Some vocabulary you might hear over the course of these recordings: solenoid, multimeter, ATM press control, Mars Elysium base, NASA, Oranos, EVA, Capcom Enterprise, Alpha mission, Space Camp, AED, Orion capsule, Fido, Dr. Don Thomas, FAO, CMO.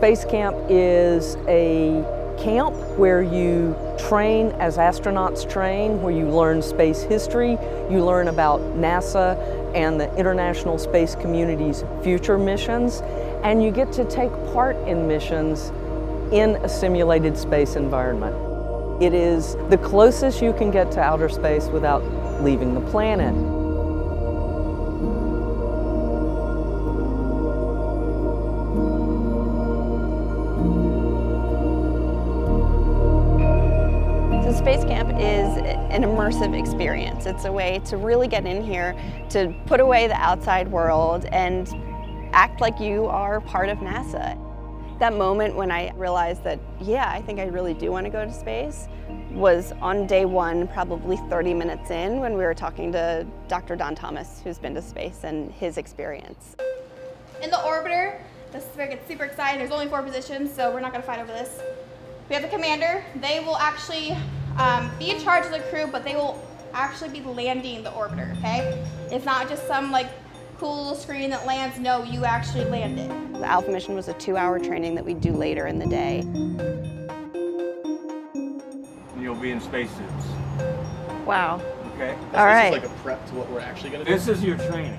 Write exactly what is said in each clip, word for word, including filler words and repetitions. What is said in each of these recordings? Space Camp is a camp where you train as astronauts train, where you learn space history, you learn about NASA and the International Space Community's future missions, and you get to take part in missions in a simulated space environment. It is the closest you can get to outer space without leaving the planet. Space Camp is an immersive experience. It's a way to really get in here, to put away the outside world and act like you are part of NASA. That moment when I realized that, yeah, I think I really do want to go to space was on day one, probably thirty minutes in, when we were talking to Doctor Don Thomas, who's been to space, and his experience. In the orbiter, this is where it gets super exciting. There's only four positions, so we're not going to fight over this. We have the commander. They will actually Um, be in charge of the crew, but they will actually be landing the orbiter, okay? It's not just some like cool screen that lands, no, you actually land it. The Alpha mission was a two-hour training that we do later in the day. You'll be in spacesuits. Wow. Okay. That's all right. This is like a prep to what we're actually going to do. This is your training.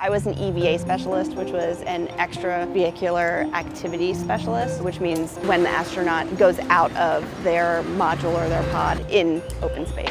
I was an E V A specialist, which was an extravehicular activity specialist, which means when the astronaut goes out of their module or their pod in open space.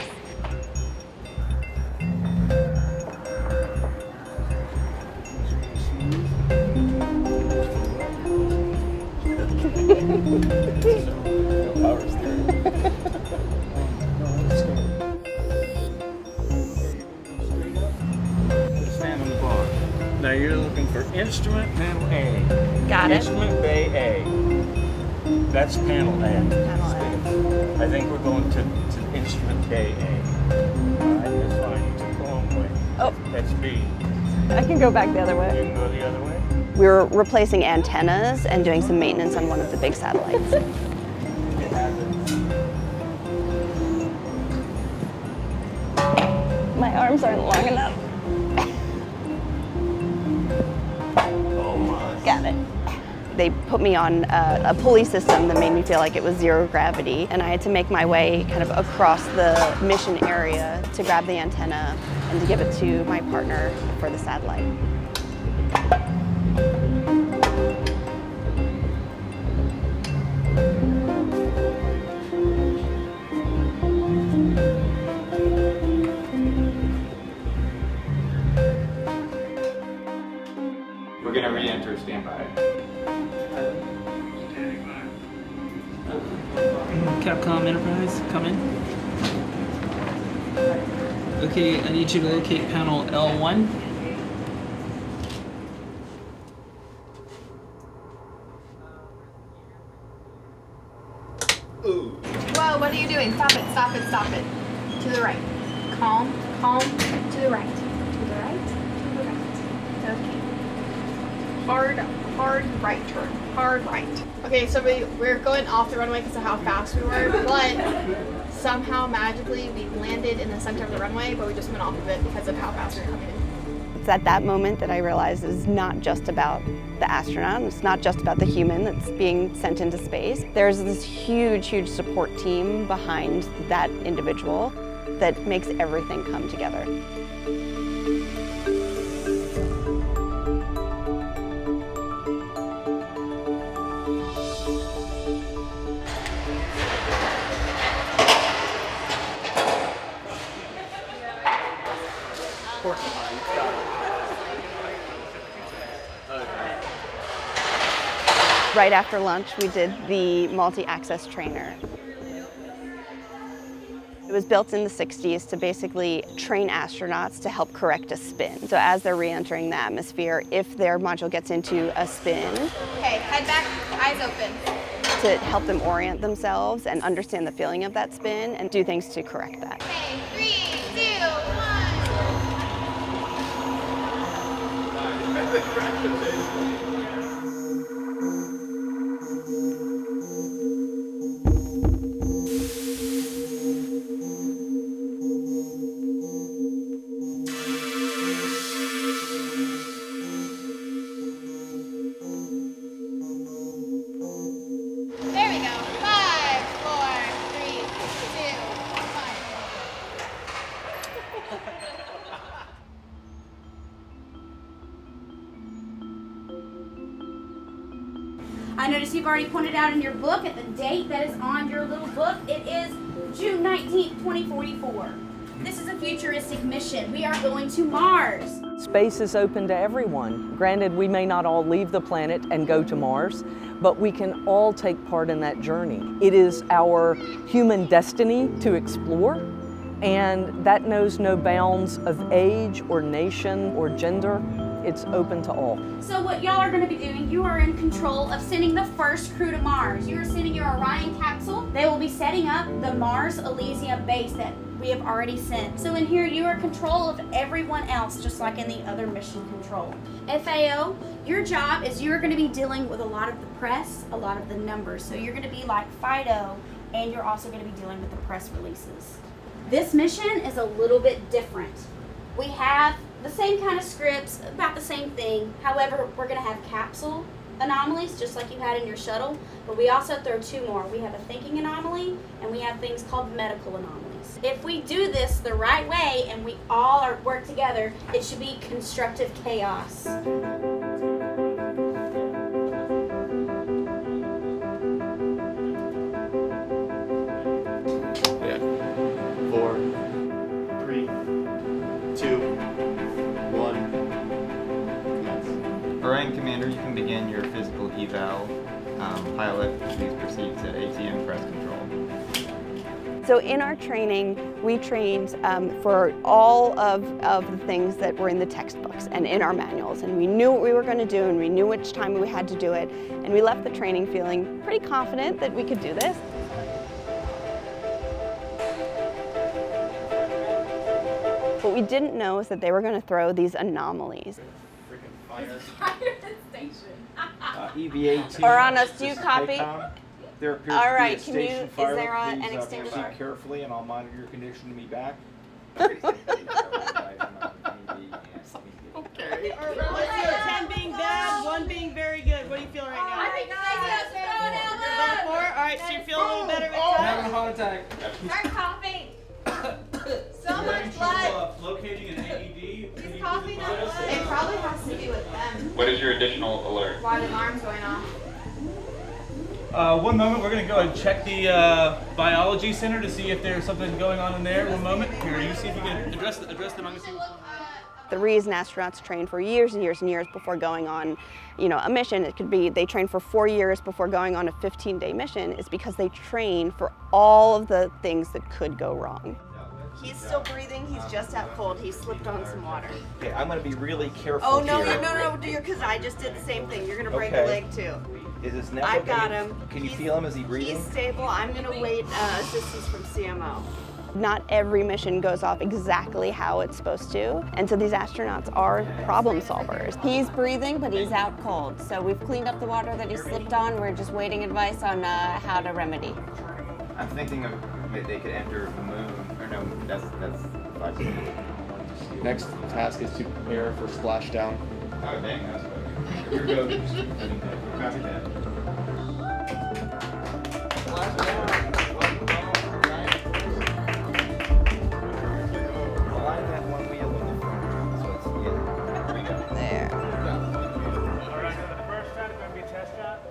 Now you're looking for instrument panel A. Got it. Instrument bay A. That's panel A. Panel A. I think we're going to, to instrument bay A. All right, that's fine. You took the long way. Oh. That's B. I can go back the other way. You can go the other way. We were replacing antennas and doing some maintenance on one of the big satellites. It happens. My arms aren't long enough. Got it. They put me on a, a pulley system that made me feel like it was zero gravity, and I had to make my way kind of across the mission area to grab the antenna and to give it to my partner for the satellite. We're going to re-enter standby. Capcom Enterprise, come in. Okay, I need you to locate panel L one. Ooh. Whoa, what are you doing? Stop it, stop it, stop it. To the right. Calm, calm, to the right. To the right, to the right. Okay. Hard, hard right turn. Hard right. Okay, so we, we're going off the runway because of how fast we were, but somehow magically we landed in the center of the runway, but we just went off of it because of how fast we were coming in. It's at that moment that I realized it's not just about the astronaut, it's not just about the human that's being sent into space. There's this huge, huge support team behind that individual that makes everything come together. Right after lunch, we did the multi-access trainer. It was built in the sixties to basically train astronauts to help correct a spin. So as they're re-entering the atmosphere, if their module gets into a spin, okay, head back, eyes open, to help them orient themselves and understand the feeling of that spin and do things to correct that. Okay, three, two, one. I notice you've already pointed out in your book at the date that is on your little book. It is June nineteenth, twenty forty-four. This is a futuristic mission. We are going to Mars. Space is open to everyone. Granted, we may not all leave the planet and go to Mars, but we can all take part in that journey. It is our human destiny to explore, and that knows no bounds of age or nation or gender. It's open to all. So what y'all are going to be doing, you are in control of sending the first crew to Mars. You are sending your Orion capsule. They will be setting up the Mars Elysium base that we have already sent. So in here, you are in control of everyone else, just like in the other mission control. F A O, your job is you are going to be dealing with a lot of the press, a lot of the numbers. So you're going to be like Fido, and you're also going to be dealing with the press releases. This mission is a little bit different. We have the same kind of scripts, about the same thing. However, we're going to have capsule anomalies, just like you had in your shuttle, but we also throw two more. We have a thinking anomaly, and we have things called medical anomalies. If we do this the right way, and we all are, work together, it should be constructive chaos. Yeah. Four, three, two, Orion Commander, you can begin your physical eval. Um, pilot, please proceed to A T M press control. So in our training, we trained um, for all of, of the things that were in the textbooks and in our manuals, and we knew what we were going to do, and we knew which time we had to do it, and we left the training feeling pretty confident that we could do this. What we didn't know is that they were going to throw these anomalies. uh, E V A team. Oranos, do you copy? There appears All right, to be a can you, is there a, an extinguisher? Please uh, proceed carefully and I'll monitor your condition to be back. Okay. ten being bad, one being very good. What do you feel right now? I think nine. Four? All right, so you feel a little better with time? Having a heart attack. Start coughing. So much blood. Locating an A E D. He's coughing on blood. It probably has to do with them. What is your additional alert? Why the alarm's going off? Uh, one moment, we're going to go and check the uh, biology center to see if there's something going on in there. One moment. Here, you see if you can address the, address the among us. The reason astronauts train for years and years and years before going on, you know, a mission, it could be they train for four years before going on a fifteen-day mission, is because they train for all of the things that could go wrong. He's still breathing, he's just at cold. He slipped on some water. Okay, I'm gonna be really careful. Oh no, here. no, no, no, because I just did the same thing. You're gonna break okay. a leg too. Is his neck I've got him. Can you he's, feel him? Is he breathing? He's stable. I'm gonna wait uh, assistance from C M O. Not every mission goes off exactly how it's supposed to, and so these astronauts are problem solvers. He's breathing, but he's out cold. So we've cleaned up the water that he slipped on. We're just waiting advice on uh, how to remedy. I'm thinking of they could enter the moon. No, that's, that's next task is to prepare for splashdown. Oh, dang, that's okay. Here we go. Copy that. Align that one wheel with the front. So it's yeah. There we go. There. All right, so the first shot is going to be a test shot.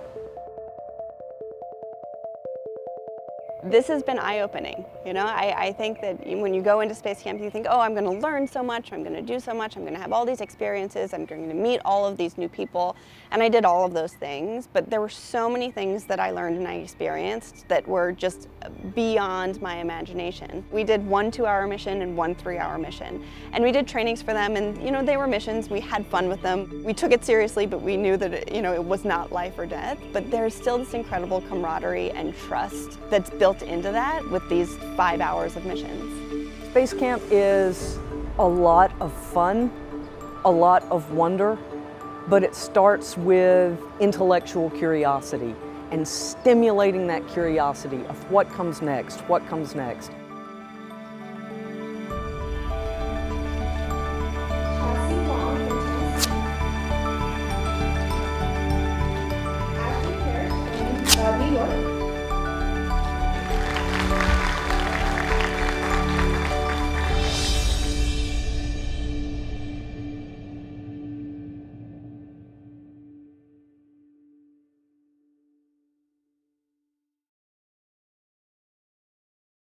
This has been eye-opening, you know? I, I think that when you go into space camp, you think, oh, I'm gonna learn so much, I'm gonna do so much, I'm gonna have all these experiences, I'm gonna meet all of these new people, and I did all of those things, but there were so many things that I learned and I experienced that were just beyond my imagination. We did one two-hour mission and one three-hour mission, and we did trainings for them, and you know, they were missions, we had fun with them. We took it seriously, but we knew that it, you know, it was not life or death, but there's still this incredible camaraderie and trust that's built into that with these five hours of missions. Space camp is a lot of fun, a lot of wonder, but it starts with intellectual curiosity and stimulating that curiosity of what comes next, what comes next.